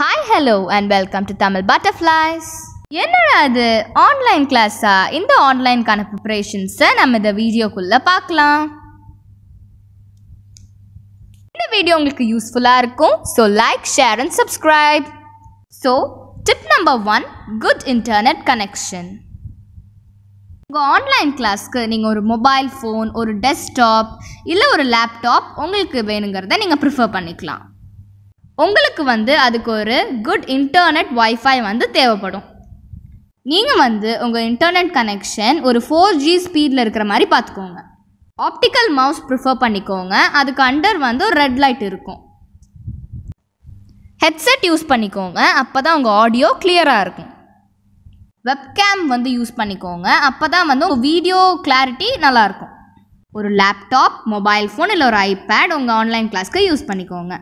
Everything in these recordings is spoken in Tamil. Hi, hello and welcome to Tamil Butterflies. என்னடா இது ஆன்லைன் கிளாஸா? இந்த ஆன்லைன்கான ப்ரிப்பரேஷன்ஸை நம்ம இந்த வீடியோக்குள்ளே பார்க்கலாம். இந்த வீடியோ உங்களுக்கு யூஸ்ஃபுல்லாக இருக்கும். So like, share and subscribe. So tip number 1, good internet connection. உங்கள் ஆன்லைன் கிளாஸ்க்கு நீங்கள் ஒரு மொபைல் ஃபோன், ஒரு டெஸ்க்டாப் இல்லை ஒரு லேப்டாப் உங்களுக்கு வேணுங்கிறத நீங்கள் ப்ரிஃபர் பண்ணிக்கலாம். உங்களுக்கு அதுக்கு ஒரு குட் இன்டர்நெட் வைஃபை தேவைப்படும். நீங்கள் உங்கள் இன்டர்நெட் கனெக்ஷன் ஒரு 4G ஸ்பீடில் இருக்கிற மாதிரி பார்த்துக்கோங்க. ஆப்டிக்கல் மவுஸ் ப்ரிஃபர் பண்ணிக்கோங்க. அதுக்கு அண்டர் ஒரு ரெட் லைட் இருக்கும். ஹெட்செட் யூஸ் பண்ணிக்கோங்க, அப்போ தான் உங்கள் ஆடியோ கிளியராக இருக்கும். வெப்கேம் யூஸ் பண்ணிக்கோங்க, அப்போ தான் உங்கள் வீடியோ கிளாரிட்டி நல்லாயிருக்கும். ஒரு லேப்டாப், மொபைல் ஃபோன் இல்லை ஒரு ஐபேட் உங்கள் ஆன்லைன் கிளாஸ்க்கு யூஸ் பண்ணிக்கோங்க.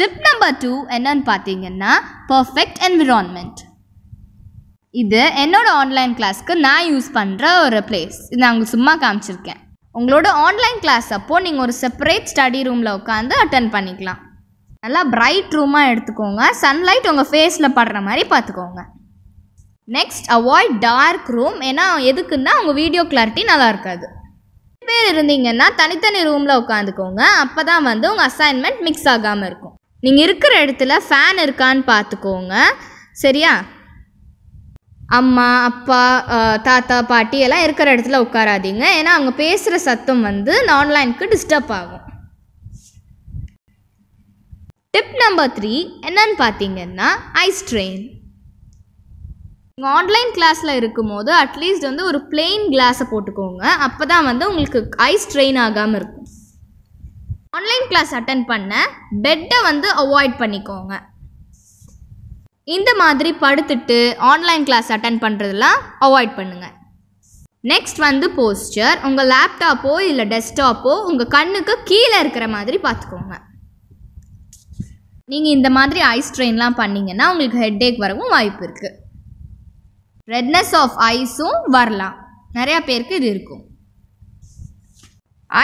டிப் நம்பர் 2 என்னன்னு பார்த்தீங்கன்னா பர்ஃபெக்ட் என்விரான்மெண்ட். இது என்னோடய ஆன்லைன் கிளாஸ்க்கு நான் யூஸ் பண்ணுற ஒரு பிளேஸ். இது நான் உங்களுக்கு சும்மா காமிச்சிருக்கேன். உங்களோட ஆன்லைன் கிளாஸ் அப்போது நீங்கள் ஒரு செப்பரேட் ஸ்டடி ரூமில் உட்காந்து அட்டென்ட் பண்ணிக்கலாம். நல்லா பிரைட் ரூமாக எடுத்துக்கோங்க. சன்லைட் உங்கள் ஃபேஸில் படுற மாதிரி பார்த்துக்கோங்க. Next, avoid dark room. ஏன்னா எதுக்குன்னா உங்கள் வீடியோ கிளாரிட்டி நல்லா இருக்காது. பேர் இருந்தீங்கன்னா தனித்தனி ரூமில் உட்காந்துக்கோங்க. அப்போ தான் உங்கள் அசைன்மெண்ட் மிக்ஸ் ஆகாமல் இருக்கும். நீங்கள் இருக்கிற இடத்துல ஃபேன் இருக்கான்னு பார்த்துக்கோங்க, சரியா? அம்மா, அப்பா, தாத்தா, பாட்டி எல்லாம் இருக்கிற இடத்துல உட்காராதீங்க. ஏன்னா அவங்க பேசுகிற சத்தம் ஆன்லைனுக்கு டிஸ்டர்ப் ஆகும். டிப் நம்பர் 3 என்னன்னு பார்த்தீங்கன்னா ஐ ஸ்ட்ரெயின். நீங்கள் ஆன்லைன் கிளாஸில் இருக்கும்போது அட்லீஸ்ட் ஒரு பிளெயின் கிளாஸை போட்டுக்கோங்க. அப்போ தான் உங்களுக்கு ஐ ஸ்ட்ரெயின் ஆகாமல் இருக்கும். ஆன்லைன் கிளாஸ் அட்டென்ட் பண்ண பெட்டை அவாய்ட் பண்ணிக்கோங்க. இந்த மாதிரி படுத்துட்டு ஆன்லைன் கிளாஸ் அட்டென்ட் பண்ணுறதெல்லாம் அவாய்ட் பண்ணுங்கள். Next posture. உங்கள் லேப்டாப்போ இல்லை டெஸ்க்டாப்போ உங்கள் கண்ணுக்கு கீழே இருக்கிற மாதிரி பார்த்துக்கோங்க. நீங்கள் இந்த மாதிரி ஐ ஸ்ட்ரெயின்லாம் பண்ணிங்கன்னா உங்களுக்கு ஹெட்டேக் வரவும் வாய்ப்பு இருக்குது. ரெட்னஸ் ஆஃப் ஐஸும் வரலாம். நிறையா பேருக்கு இது இருக்கும்.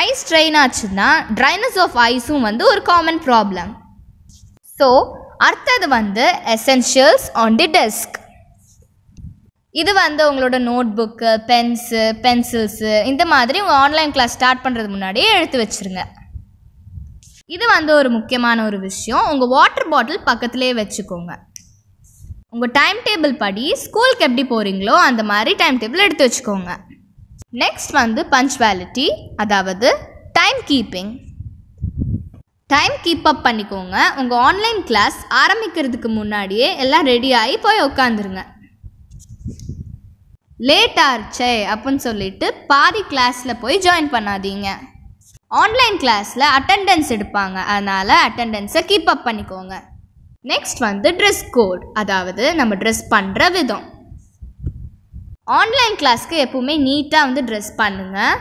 ஐ ஸ்ட்ரெயின் ஆச்சுன்னா ட்ரைனஸ் ஆஃப் ஐஸும் ஒரு காமன் ப்ராப்ளம். ஸோ அடுத்தது எசென்ஷியல்ஸ் ஆன் தி டெஸ்க். இது உங்களோட நோட் புக்கு, பென்ஸு, பென்சில்ஸு இந்த மாதிரி உங்கள் ஆன்லைன் கிளாஸ் ஸ்டார்ட் பண்ணுறது முன்னாடியே எடுத்து வச்சுருங்க. இது ஒரு முக்கியமான ஒரு விஷயம். உங்கள் வாட்டர் பாட்டில் பக்கத்துலேயே வச்சுக்கோங்க. உங்கள் டைம் டேபிள் படி ஸ்கூலுக்கு எப்படி போகிறீங்களோ அந்த மாதிரி டைம் டேபிள் எடுத்து வச்சுக்கோங்க. நெக்ஸ்ட் பஞ்சுவாலிட்டி, அதாவது time keeping. Time keep up பண்ணிக்கோங்க. உங்கள் ஆன்லைன் கிளாஸ் ஆரம்பிக்கிறதுக்கு முன்னாடியே எல்லாம் ரெடியாகி போய் உட்காந்துருங்க. லேட் ஆச்சே அப்படின்னு சொல்லிட்டு பாதி கிளாஸில் போய் ஜாயின் பண்ணாதீங்க. ஆன்லைன் கிளாஸில் அட்டெண்டன்ஸ் எடுப்பாங்க, அதனால் அட்டெண்டன்ஸை கீப் அப் பண்ணிக்கோங்க. நெக்ஸ்ட் ட்ரெஸ் கோட், அதாவது நம்ம ட்ரெஸ் பண்ணுற விதம். ஆன்லைன் கிளாஸ்க்கு எப்போவுமே நீட்டாக ட்ரெஸ் பண்ணுங்கள்.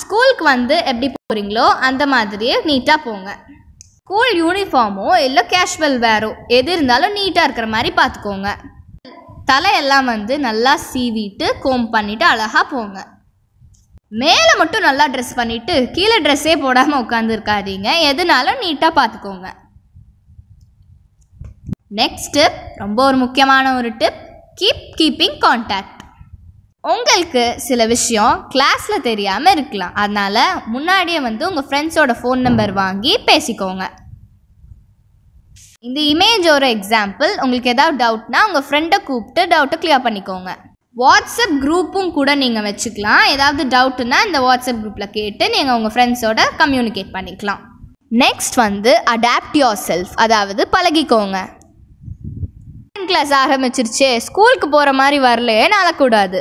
ஸ்கூலுக்கு எப்படி போகிறீங்களோ அந்த மாதிரியே நீட்டாக போங்க. ஸ்கூல் யூனிஃபார்மோ இல்லை கேஷுவல் வேரோ எது இருந்தாலும் நீட்டாக இருக்கிற மாதிரி பார்த்துக்கோங்க. தலையெல்லாம் நல்லா சீவிட்டு கோம் பண்ணிவிட்டு அழகாக போங்க. மேலே மட்டும் நல்லா ட்ரெஸ் பண்ணிவிட்டு கீழே ட்ரெஸ்ஸே போடாமல் உட்காந்துருக்காதீங்க. எதுனாலும் நீட்டாக பார்த்துக்கோங்க. நெக்ஸ்ட் டிப், ரொம்ப ஒரு முக்கியமான ஒரு டிப், கீப்பிங் கான்டாக்ட். உங்களுக்கு சில விஷயம் கிளாஸில் தெரியாமல் இருக்கலாம். அதனால் முன்னாடியே உங்கள் ஃப்ரெண்ட்ஸோட ஃபோன் நம்பர் வாங்கி பேசிக்கோங்க. இந்த இமேஜ் ஒரு எக்ஸாம்பிள். உங்களுக்கு ஏதாவது டவுட்னா உங்கள் ஃப்ரெண்டை கூப்பிட்டு டவுட்டை கிளியர் பண்ணிக்கோங்க. வாட்ஸ்அப் குரூப்பும் கூட நீங்கள் வச்சுக்கலாம். ஏதாவது டவுட்டுன்னா இந்த வாட்ஸ்அப் குரூப்பில் கேட்டு நீங்கள் உங்கள் ஃப்ரெண்ட்ஸோட கம்யூனிகேட் பண்ணிக்கலாம். நெக்ஸ்ட் அடாப்ட் யோர் செல்ஃப், அதாவது பழகிக்கோங்க. கிளாஸ் ஆரம்பிச்சிருச்சே, ஸ்கூலுக்கு போகிற மாதிரி வரலையே, நாளக்கூடாது.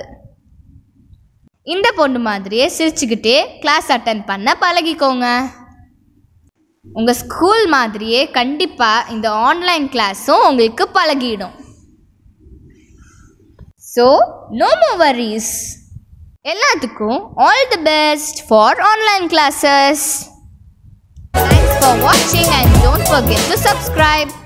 இந்த பொண்ணு மாதிரியே சிரிச்சுக்கிட்டே கிளாஸ் அட்டென்ட் பண்ண பழகிக்கோங்க. உங்கள் ஸ்கூல் மாதிரியே கண்டிப்பாக இந்த ஆன்லைன் கிளாஸும் உங்களுக்கு பழகிடும். So no more worries. எல்லாத்துக்கும் all the best for online classes. Thanks for watching and don't forget to subscribe.